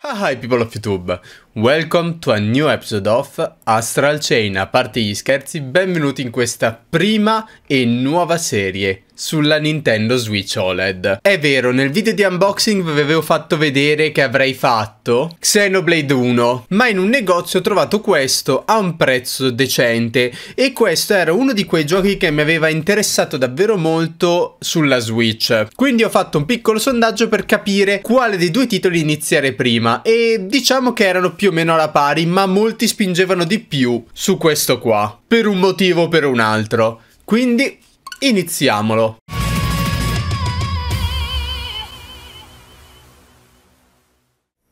Hi people of YouTube, welcome to a new episode of Astral Chain. A parte gli scherzi, benvenuti in questa prima e nuova serie sulla Nintendo Switch OLED. È vero, nel video di unboxing vi avevo fatto vedere che avrei fatto Xenoblade 1, ma in un negozio ho trovato questo a un prezzo decente e questo era uno di quei giochi che mi aveva interessato davvero molto sulla Switch. Quindi ho fatto un piccolo sondaggio per capire quale dei due titoli iniziare prima e diciamo che erano più o meno alla pari, ma molti spingevano di più su questo qua, per un motivo o per un altro. Quindi iniziamolo!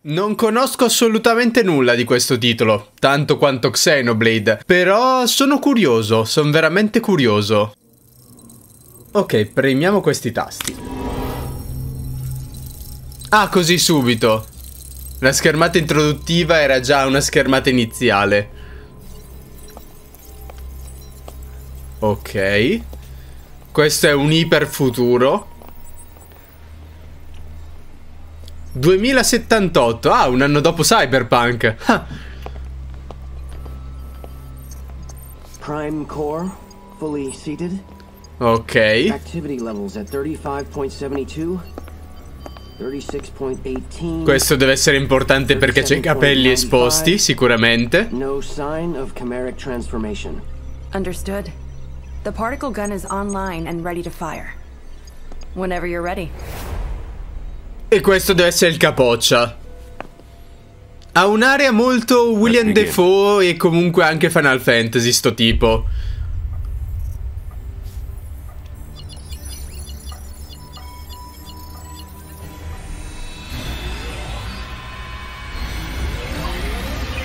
Non conosco assolutamente nulla di questo titolo, tanto quanto Xenoblade, però sono curioso, sono veramente curioso. Ok, premiamo questi tasti. Ah, così subito! La schermata introduttiva era già una schermata iniziale. Ok. Questo è un iperfuturo. 2078. Ah, un anno dopo Cyberpunk. Prime core fully seated. Ok. Activity levels at 35.72. 36.18. Questo deve essere importante perché c'è i capelli esposti, sicuramente. No sign of chimeric transformation. Understood. The particle gun is online and ready to fire. Whenever you're ready. E questo deve essere il capoccia. Ha un'area molto William Defoe e comunque anche Final Fantasy sto tipo.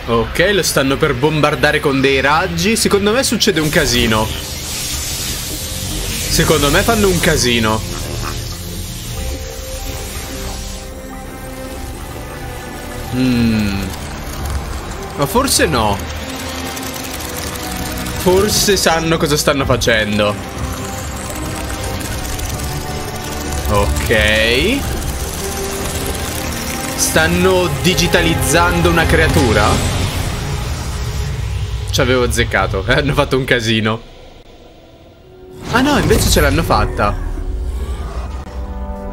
Ok, lo stanno per bombardare con dei raggi. Secondo me succede un casino. Secondo me fanno un casino. Ma forse no. Forse sanno cosa stanno facendo. Ok. Stanno digitalizzando una creatura? Ci avevo azzeccato. Hanno fatto un casino. Ah no, invece ce l'hanno fatta.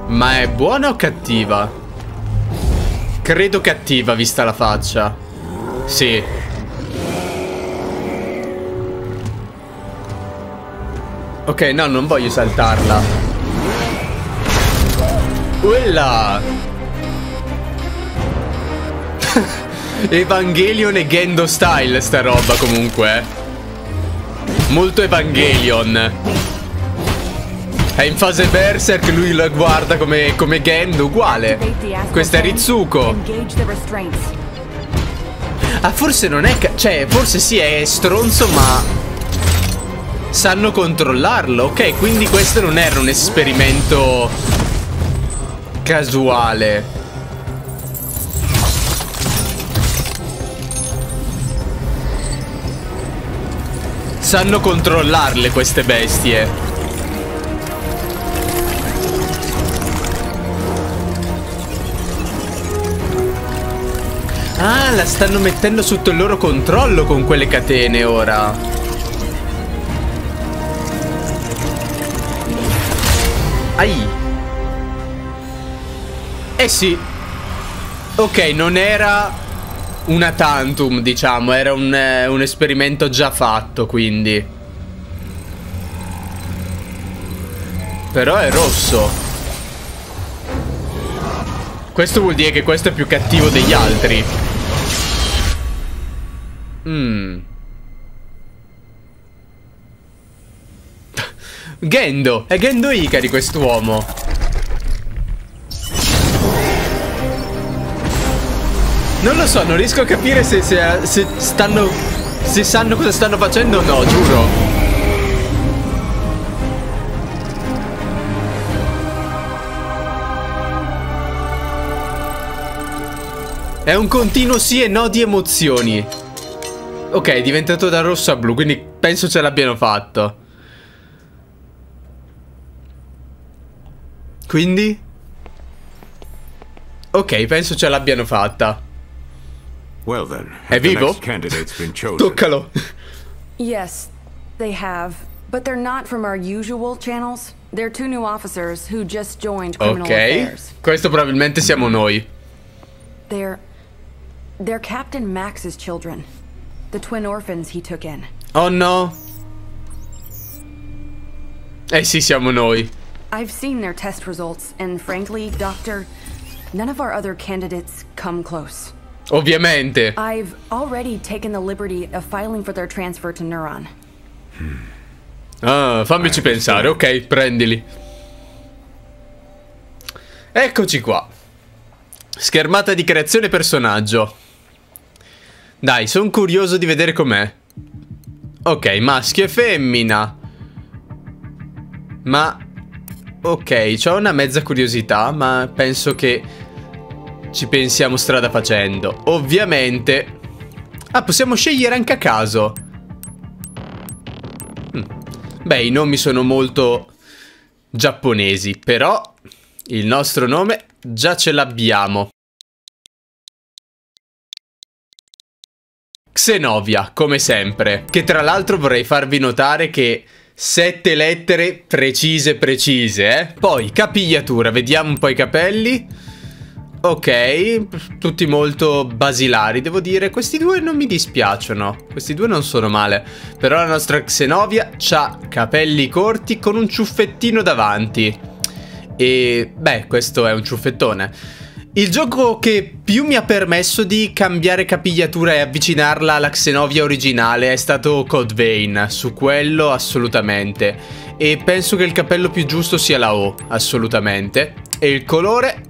Ma è buona o cattiva? Credo cattiva, vista la faccia. Sì. Ok, no, non voglio saltarla. Quella! Evangelion e Gendo style sta roba comunque. Molto Evangelion. È in fase Berserk, lui la guarda come Gendo, uguale. Questa è Ritsuko. Ah, forse non è... Cioè, forse sì, è stronzo, ma sanno controllarlo. Ok, quindi questo non era un esperimento casuale. Sanno controllarle queste bestie. Ah, la stanno mettendo sotto il loro controllo con quelle catene ora. Ai. Eh sì. Ok, non era una tantum, diciamo, era un esperimento già fatto, quindi. Però è rosso. Questo vuol dire che questo è più cattivo degli altri. Gendo, è Gendo Ikari quest'uomo. Non lo so, non riesco a capire se sanno cosa stanno facendo o no, giuro. È un continuo sì e no di emozioni. Ok, è diventato da rosso a blu, quindi penso ce l'abbiano fatto. Quindi? Ok, penso ce l'abbiano fatta. Well then, è vivo? Toccalo. Yes, they have, but they're not from our usual channels. They're two new officers who just joined criminal affairs. Ok, questo probabilmente siamo noi. They're Captain Max's children, the twin orphans he took in. Oh no. Eh sì, siamo noi. I've seen their test results and frankly, doctor, none of our other candidates come close. Ovviamente. I've already taken the liberty of filing for their transfer to Neuron. Ah, fammici pensare, ok, prendili. Eccoci qua. Schermata di creazione personaggio. Dai, sono curioso di vedere com'è. Ok, maschio e femmina. Ma... ok, c'ho una mezza curiosità, ma penso che ci pensiamo strada facendo. Ovviamente... ah, possiamo scegliere anche a caso. Beh, i nomi sono molto giapponesi, però il nostro nome già ce l'abbiamo. Xenovia, come sempre. Che tra l'altro vorrei farvi notare che... 7 lettere precise precise, eh? Poi capigliatura, vediamo un po' i capelli. Ok, tutti molto basilari, devo dire. Questi due non mi dispiacciono, questi due non sono male. Però la nostra Xenovia ha capelli corti con un ciuffettino davanti. E beh, questo è un ciuffettone. Il gioco che più mi ha permesso di cambiare capigliatura e avvicinarla alla Xenovia originale è stato Code Vein, su quello assolutamente. E penso che il capello più giusto sia la O, assolutamente. E il colore,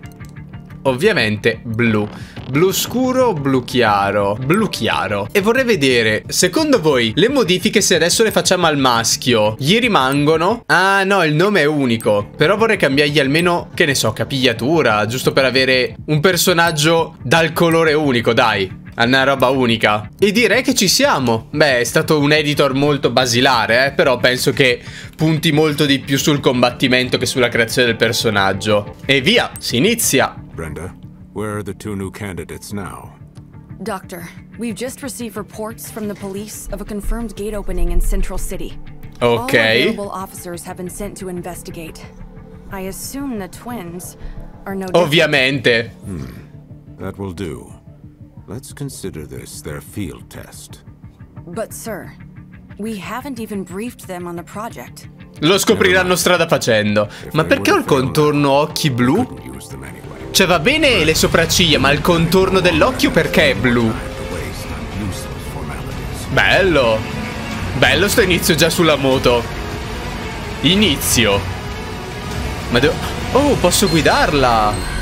ovviamente, blu. Blu scuro o blu chiaro? Blu chiaro. E vorrei vedere, secondo voi, le modifiche se adesso le facciamo al maschio, gli rimangono? Ah no, il nome è unico. Però vorrei cambiargli almeno, che ne so, capigliatura, giusto per avere un personaggio dal colore unico, dai. A una roba unica. E direi che ci siamo. Beh, è stato un editor molto basilare, però penso che punti molto di più sul combattimento che sulla creazione del personaggio. E via, si inizia. Brenda, where are the two new candidates now? Doctor, we've just received reports from the police of a confirmed gate opening in Central City. Ok. All available officers have been sent to investigate. I assume the twins are no different. Ovviamente. That will do. Let's consider this their field test. But sir, we haven't even briefed them on the project. Lo scopriranno strada facendo. Ma perché ho il contorno occhi blu? Cioè va bene le sopracciglia, ma il contorno dell'occhio perché è blu? Bello. Bello sto inizio già sulla moto. Inizio. Ma devo... oh, posso guidarla.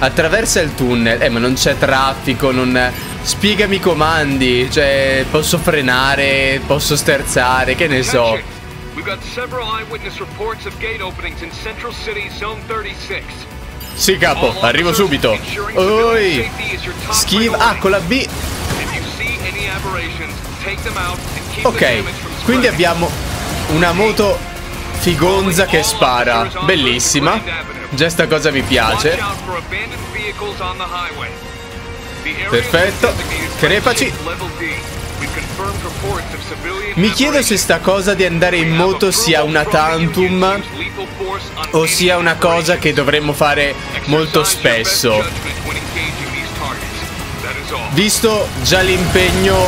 Attraversa il tunnel. Ma non c'è traffico, non... spiegami i comandi. Cioè, posso frenare, posso sterzare, che ne so. Sì capo, arrivo subito. Oi. Schiva. Ah, con la B. Ok, quindi abbiamo una moto figonza che spara. Bellissima. Già sta cosa mi piace. Perfetto. Crepaci. Mi chiedo se sta cosa di andare in moto sia una tantum o sia una cosa che dovremmo fare molto spesso, visto già l'impegno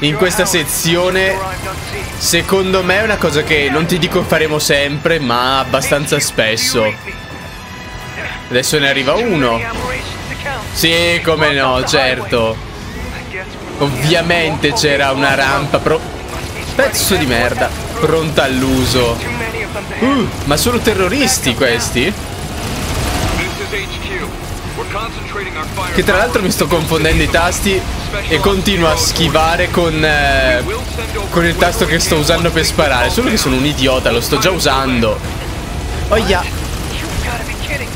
in questa sezione. Secondo me è una cosa che non ti dico faremo sempre, ma abbastanza spesso. Adesso ne arriva uno. Sì, come no, certo. Ovviamente c'era una rampa pezzo di merda, pronta all'uso. Ma sono terroristi questi? Che tra l'altro mi sto confondendo i tasti e continuo a schivare con il tasto che sto usando per sparare. Solo che sono un idiota, lo sto già usando. Oh yeah.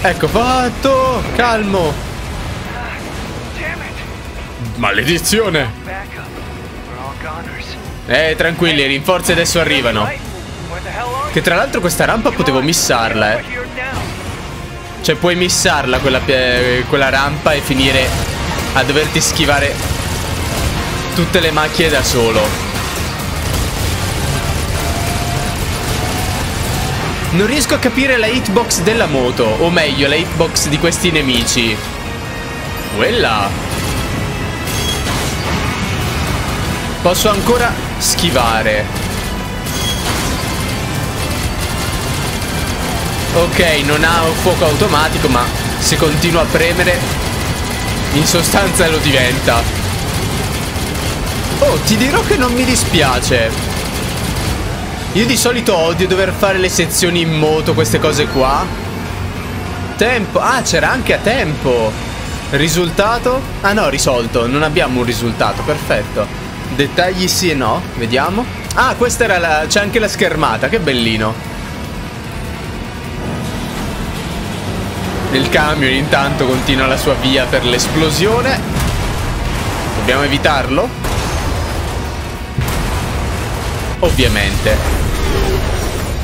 Ecco fatto. Calmo. Maledizione. Tranquilli, i rinforzi adesso arrivano. Che tra l'altro questa rampa potevo missarla, Cioè puoi missarla quella rampa e finire a doverti schivare tutte le macchie da solo. Non riesco a capire la hitbox della moto, o meglio la hitbox di questi nemici. Quella. Posso ancora schivare. Ok, non ha un fuoco automatico, ma se continua a premere in sostanza lo diventa. Oh, ti dirò che non mi dispiace. Io di solito odio dover fare le sezioni in moto, queste cose qua. Tempo. Ah, c'era anche a tempo. Risultato? Ah no, risolto. Non abbiamo un risultato, perfetto. Dettagli sì e no, vediamo. Ah, questa era la... c'è anche la schermata, che bellino. Il camion intanto continua la sua via per l'esplosione. Dobbiamo evitarlo? Ovviamente.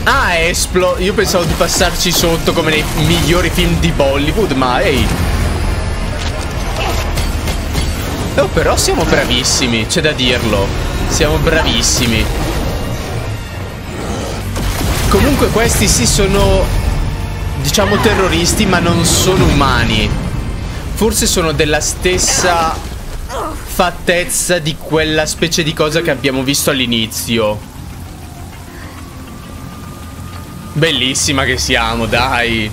Ah, io pensavo di passarci sotto come nei migliori film di Bollywood, ma ehi. Oh, però siamo bravissimi, c'è da dirlo. Siamo bravissimi. Comunque questi sì sono, diciamo, terroristi, ma non sono umani. Forse sono della stessa fattezza di quella specie di cosa che abbiamo visto all'inizio. Bellissima che siamo, dai.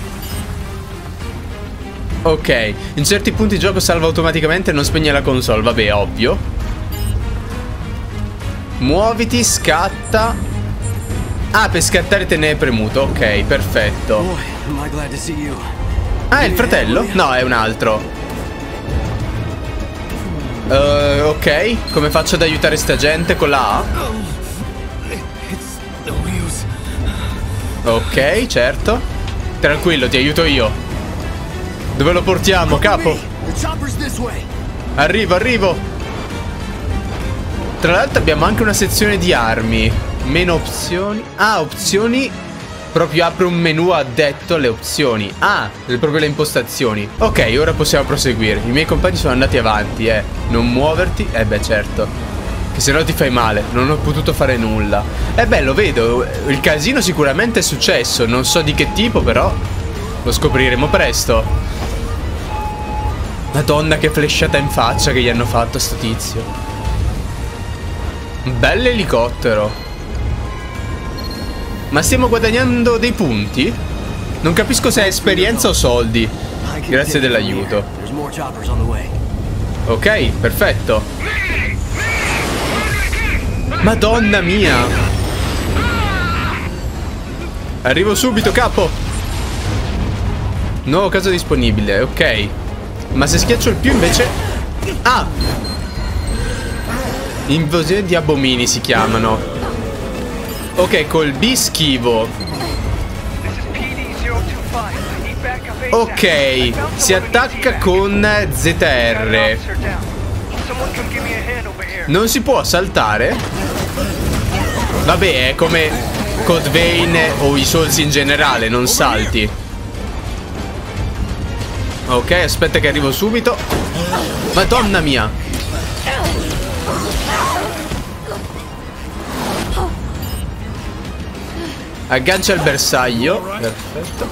Ok, in certi punti il gioco salva automaticamente e non spegne la console, vabbè, ovvio. Muoviti, scatta. Ah, per scattare te ne è premuto, ok, perfetto. Ah, è il fratello? No, è un altro. Ok, come faccio ad aiutare sta gente con la A? Ok, certo. Tranquillo, ti aiuto io. Dove lo portiamo, capo? Arrivo, arrivo. Tra l'altro abbiamo anche una sezione di armi. Meno opzioni. Ah, opzioni. Proprio apre un menu addetto alle opzioni. Ah, proprio le impostazioni. Ok, ora possiamo proseguire. I miei compagni sono andati avanti, eh. Non muoverti? Eh beh, certo. Che se no ti fai male. Non ho potuto fare nulla. Eh beh, lo vedo. Il casino sicuramente è successo. Non so di che tipo, però lo scopriremo presto. Madonna, che flashata in faccia che gli hanno fatto a sto tizio. Un bell'elicottero. Ma stiamo guadagnando dei punti? Non capisco se è esperienza o soldi. Grazie dell'aiuto. Ok, perfetto. Madonna mia. Arrivo subito, capo. Nuovo caso disponibile, ok. Ma se schiaccio il più invece... Ah! Invasione di abomini si chiamano. Ok, col B schivo. Ok, si attacca con ZR. Non si può saltare? Vabbè, è come Code Vein o i Souls in generale, non salti. Ok, aspetta che arrivo subito. Madonna mia. Aggancia il bersaglio. Perfetto.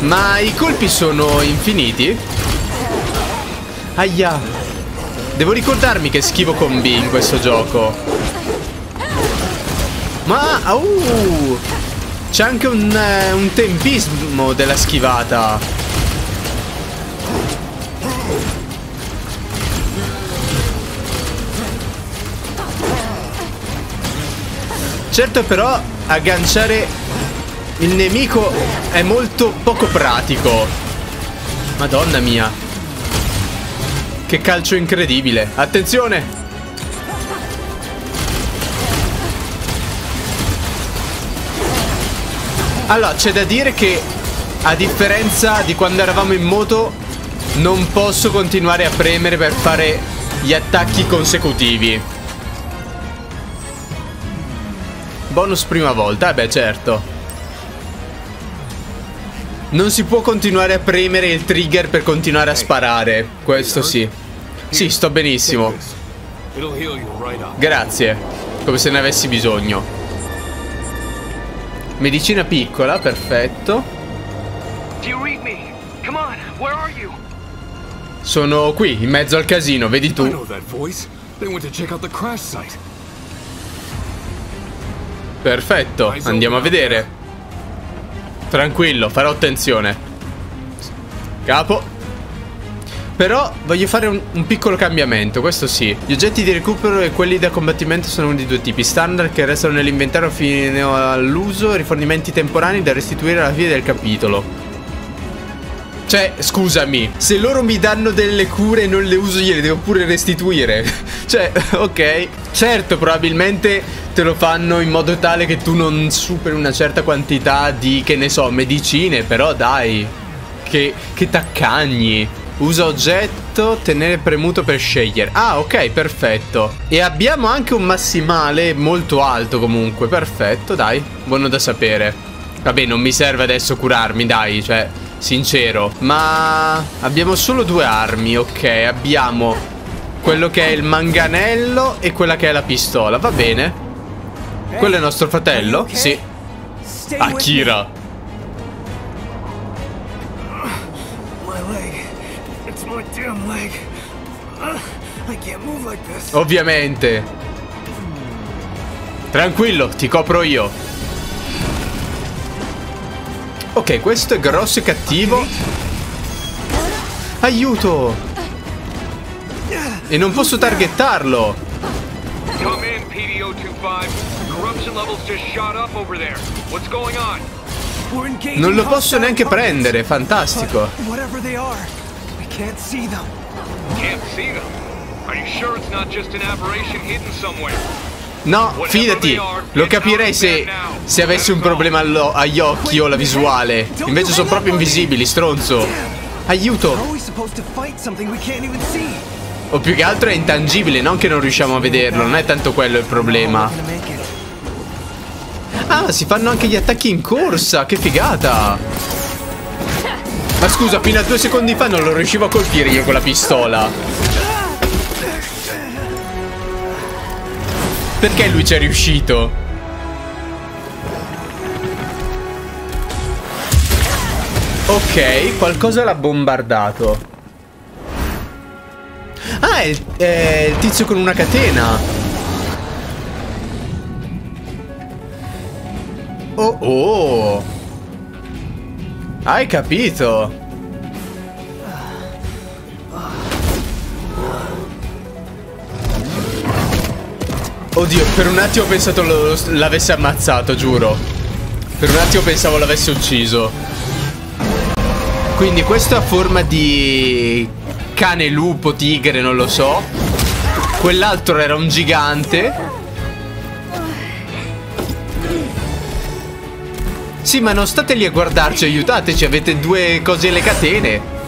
Ma i colpi sono infiniti? Aia. Devo ricordarmi che schivo con B in questo gioco. Ma... c'è anche un tempismo della schivata. Certo, però agganciare... il nemico è molto poco pratico. Madonna mia. Che calcio incredibile. Attenzione. Allora, c'è da dire che, a differenza di quando eravamo in moto, non posso continuare a premere per fare gli attacchi consecutivi. Bonus prima volta, eh beh, certo. Non si può continuare a premere il trigger per continuare a sparare. Questo sì. Sì, sto benissimo. Grazie. Come se ne avessi bisogno. Medicina piccola, perfetto. Sono qui, in mezzo al casino, vedi tu. Perfetto, andiamo a vedere. Tranquillo, farò attenzione. Capo. Però voglio fare un piccolo cambiamento, questo sì. Gli oggetti di recupero e quelli da combattimento sono di due tipi. Standard che restano nell'inventario fino all'uso, rifornimenti temporanei da restituire alla fine del capitolo. Cioè, scusami, se loro mi danno delle cure e non le uso, gliele devo pure restituire. Cioè, ok. Certo, probabilmente te lo fanno in modo tale che tu non superi una certa quantità di, che ne so, medicine. Però dai, che taccagni. Usa oggetto, tenere premuto per scegliere. Ah, ok, perfetto. E abbiamo anche un massimale molto alto comunque. Perfetto, dai, buono da sapere. Vabbè, non mi serve adesso curarmi, dai, cioè... Sincero, ma abbiamo solo due armi, ok, abbiamo quello che è il manganello e quella che è la pistola, va bene. Quello è nostro fratello, sì. Akira. Ovviamente. Tranquillo, ti copro io. Ok, questo è grosso e cattivo. Aiuto! E non posso targettarlo. Non lo posso neanche prendere, fantastico. No, fidati, lo capirei se avessi un problema agli occhi o alla visuale. Invece sono proprio invisibili, stronzo. Aiuto. O più che altro è intangibile, non che non riusciamo a vederlo. Non è tanto quello il problema. Ah, si fanno anche gli attacchi in corsa, che figata. Ma scusa, fino a 2 secondi fa non lo riuscivo a colpire io con la pistola. Perché lui ci è riuscito? Ok, qualcosa l'ha bombardato. Ah, è il tizio con una catena. Oh oh. Hai capito? Oddio, per un attimo ho pensato l'avesse ammazzato, giuro. Per un attimo pensavo l'avesse ucciso. Quindi questo ha forma di cane, lupo, tigre, non lo so. Quell'altro era un gigante. Sì, ma non state lì a guardarci, aiutateci, avete due cose alle catene.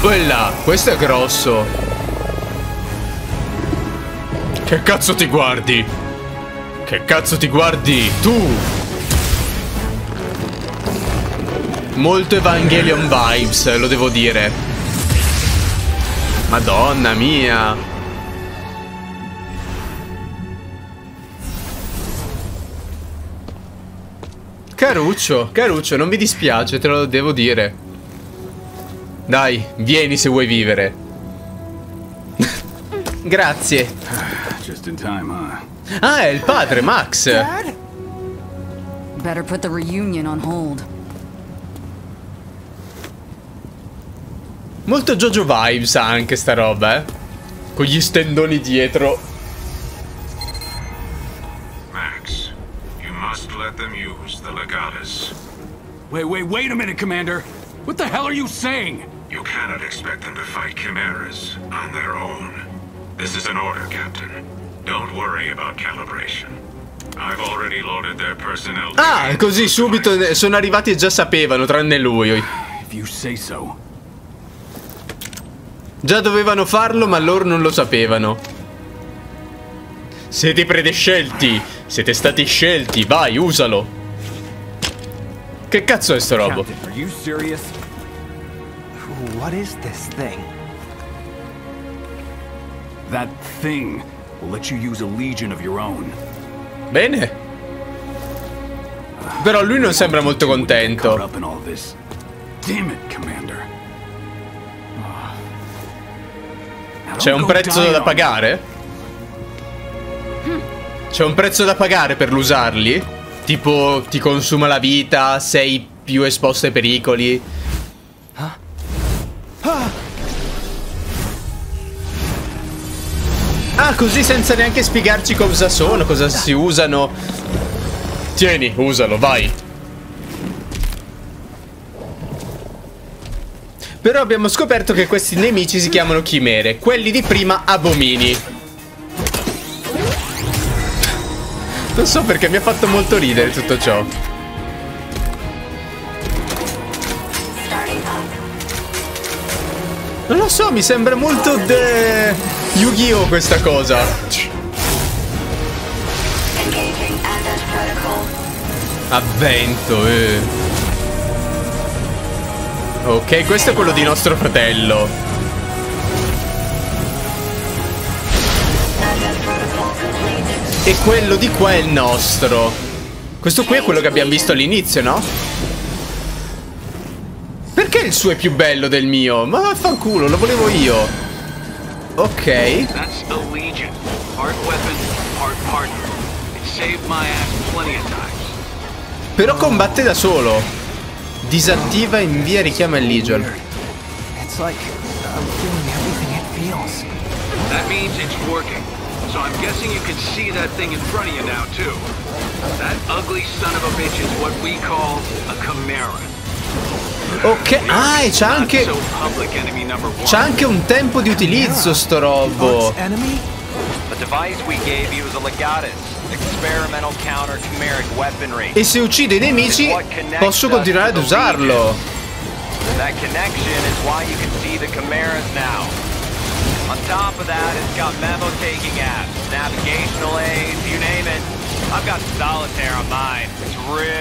Quella, questo è grosso. Che cazzo ti guardi? Che cazzo ti guardi tu? Molto Evangelion vibes, lo devo dire. Madonna mia. Caruccio, caruccio, non mi dispiace, te lo devo dire. Dai, vieni se vuoi vivere. Grazie. Just in time, huh? Ah, è il padre, Max. Dad? Better put the reunion on hold. Molto Jojo vibes anche sta roba, eh. Con gli stendoni dietro. Max, you must let them use the legatus. Wait a minute, Commander. What the hell are you saying? You cannot expect them to fight chimeras on their own. This is an order, Captain. Don't worry about calibration. Ah, così subito sono arrivati e già sapevano, tranne lui. Già dovevano farlo, ma loro non lo sapevano. Siete predescelti. Siete stati scelti. Vai, usalo. Che cazzo è sto robo? What is this thing? That thing will let you use a legion of your own. Bene. Però lui non sembra molto contento. C'è un prezzo da pagare? C'è un prezzo da pagare per l'usarli? Tipo ti consuma la vita, sei più esposto ai pericoli. Ah, così senza neanche spiegarci cosa sono, cosa si usano. Tieni, usalo, vai. Però abbiamo scoperto che questi nemici si chiamano chimere. Quelli di prima, abomini. Non so perché mi ha fatto molto ridere tutto ciò. Non lo so, mi sembra molto de... Yu-Gi-Oh questa cosa. Avvento, Ok, questo è quello di nostro fratello. E quello di qua è il nostro. Questo qui è quello che abbiamo visto all'inizio, no? Perché il suo è più bello del mio? Ma vaffanculo, lo volevo io. Ok. Però combatte da solo. Disattiva e invia richiama il Legion. Ok, ah, e c'ha anche un tempo di utilizzo sto robo. E se uccide i nemici posso continuare ad usarlo.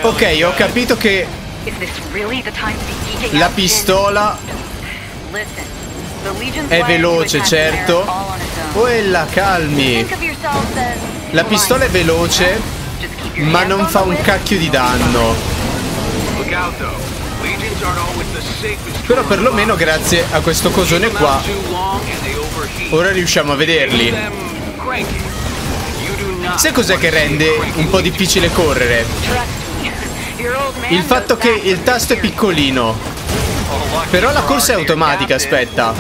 Ok, ho capito che la pistola è veloce, certo. Uella, calmi. La pistola è veloce, ma non fa un cacchio di danno. Però perlomeno grazie a questo cosone qua ora riusciamo a vederli. Sai cos'è che rende un po' difficile correre? Il fatto che il tasto è piccolino. Però la corsa è automatica, aspetta.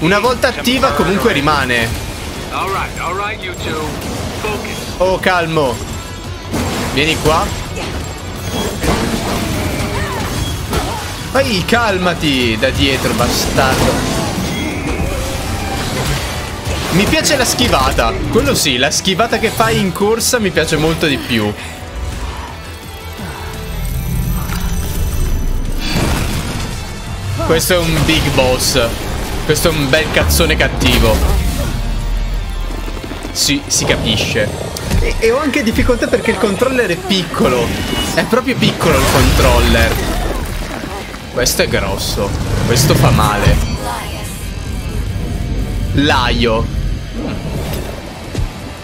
Una volta attiva comunque rimane. Oh, calmo. Vieni qua. Vai, calmati da dietro, bastardo. Mi piace la schivata. Quello sì, la schivata che fai in corsa mi piace molto di più. Questo è un big boss. Questo è un bel cazzone cattivo. Sì, si capisce. E ho anche difficoltà perché il controller è piccolo. È proprio piccolo il controller. Questo è grosso. Questo fa male. Laio.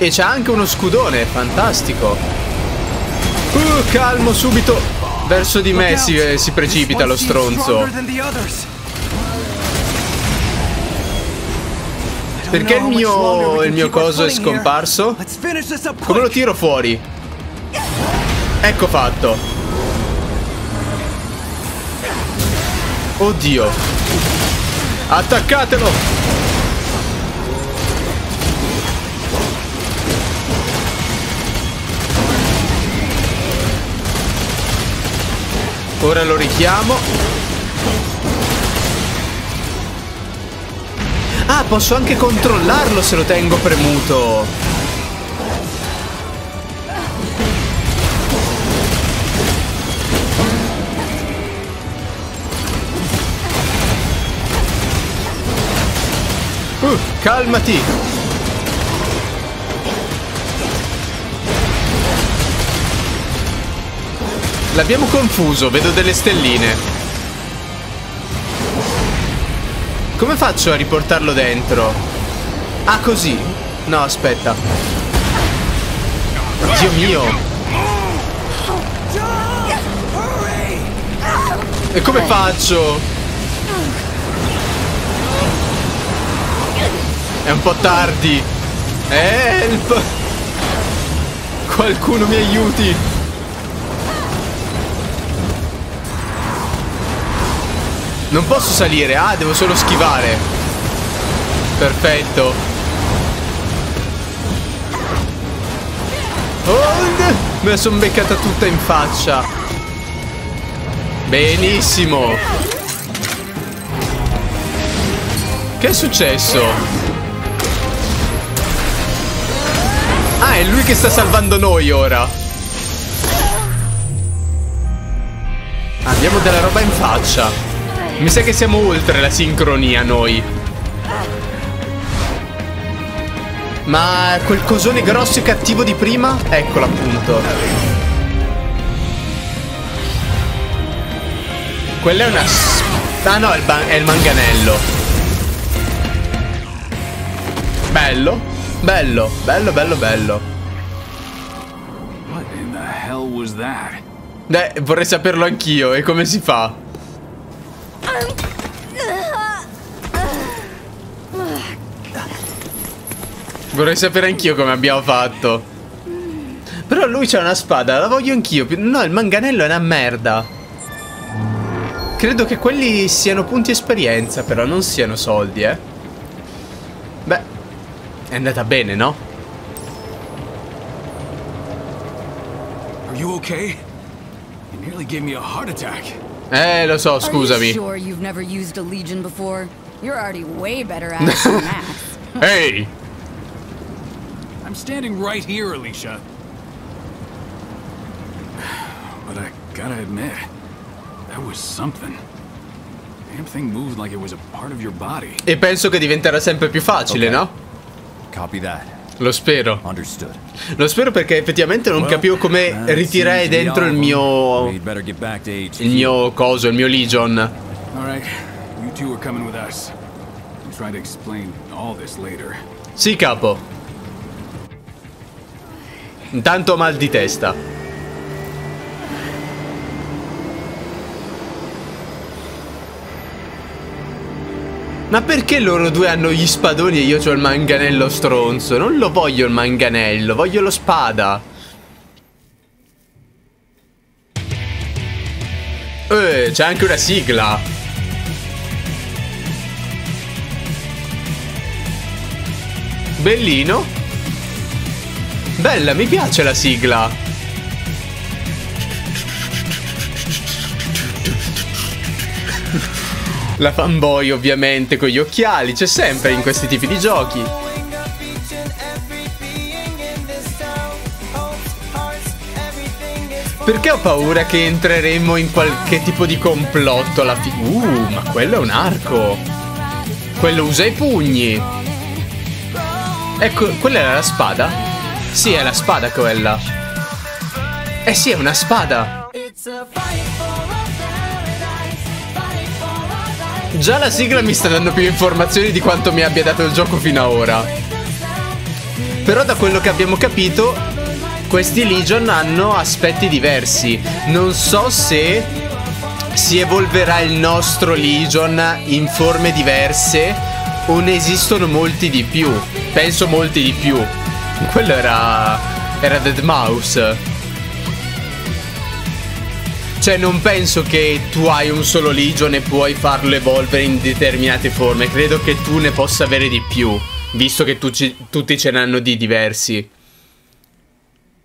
E c'ha anche uno scudone, fantastico. Calmo subito. Verso di me si precipita lo stronzo. Perché il mio coso è scomparso? Come lo tiro fuori? Ecco fatto. Oddio. Attaccatelo. Ora lo richiamo. Ah, posso anche controllarlo se lo tengo premuto. Calmati! L'abbiamo confuso, vedo delle stelline. Come faccio a riportarlo dentro? Ah, così? No, aspetta. Dio mio! E come faccio? È un po' tardi. Help! Qualcuno mi aiuti. Non posso salire. Ah, devo solo schivare. Perfetto. Oh, me la son beccata tutta in faccia. Benissimo. Che è successo? Ah, è lui che sta salvando noi ora. Abbiamo della roba in faccia. Mi sa che siamo oltre la sincronia noi. Ma quel cosone grosso e cattivo di prima? Eccolo appunto. Quella è una... Ah no, è il manganello. Bello. Bello, bello, bello, bello. What in the hell was that? Vorrei saperlo anch'io, e come si fa? Vorrei sapere anch'io come abbiamo fatto. Però lui c'ha una spada, la voglio anch'io. No, il manganello è una merda. Credo che quelli siano punti esperienza, però non siano soldi, eh. Beh, è andata bene, no? Are you okay? You nearly gave me a heart attack. Lo so, scusami. Sure you've never used a Legion before? You're already way better at it than Max. Hey. I'm standing right here, Alicia. But I gotta admit, that was something. Damn thing moved like it was a part of your body. E penso che diventerà sempre più facile, okay, no? Lo spero. Lo spero perché effettivamente non capivo come ritirai dentro il mio coso, il mio Legion. Sì, capo. Intanto mal di testa. Ma perché loro due hanno gli spadoni e io c'ho il manganello stronzo? Non lo voglio il manganello, voglio lo spada. C'è anche una sigla. Bellino. Bella, mi piace la sigla. La fanboy ovviamente con gli occhiali, c'è sempre in questi tipi di giochi. Perché ho paura che entreremo in qualche tipo di complotto alla fine. Ma quello è un arco. Quello usa i pugni. Ecco, quella era la spada? Sì, è la spada quella. Eh sì, è una spada. Già la sigla mi sta dando più informazioni di quanto mi abbia dato il gioco fino ad ora. Però da quello che abbiamo capito, questi Legion hanno aspetti diversi. Non so se si evolverà il nostro Legion in forme diverse o ne esistono molti di più. Penso molti di più. Quello era Deadmau5. Cioè non penso che tu hai un solo Legion e puoi farlo evolvere in determinate forme. Credo che tu ne possa avere di più, visto che tutti ce n'hanno di diversi.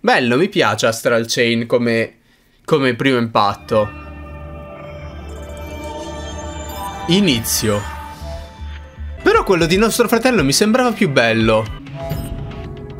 Bello, mi piace Astral Chain come primo impatto. Inizio. Però quello di nostro fratello mi sembrava più bello.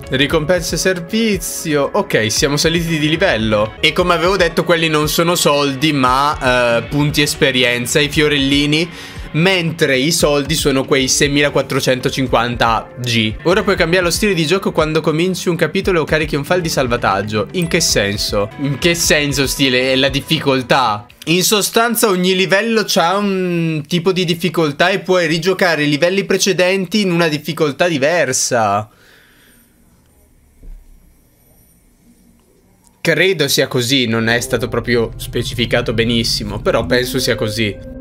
Ricompense servizio. Ok, siamo saliti di livello. E come avevo detto, quelli non sono soldi, ma punti esperienza. I fiorellini mentre i soldi sono quei 6450G. Ora puoi cambiare lo stile di gioco quando cominci un capitolo o carichi un file di salvataggio. In che senso? In che senso stile? È la difficoltà. In sostanza ogni livello ha un tipo di difficoltà e puoi rigiocare i livelli precedenti in una difficoltà diversa. Credo sia così, non è stato proprio specificato benissimo, però penso sia così.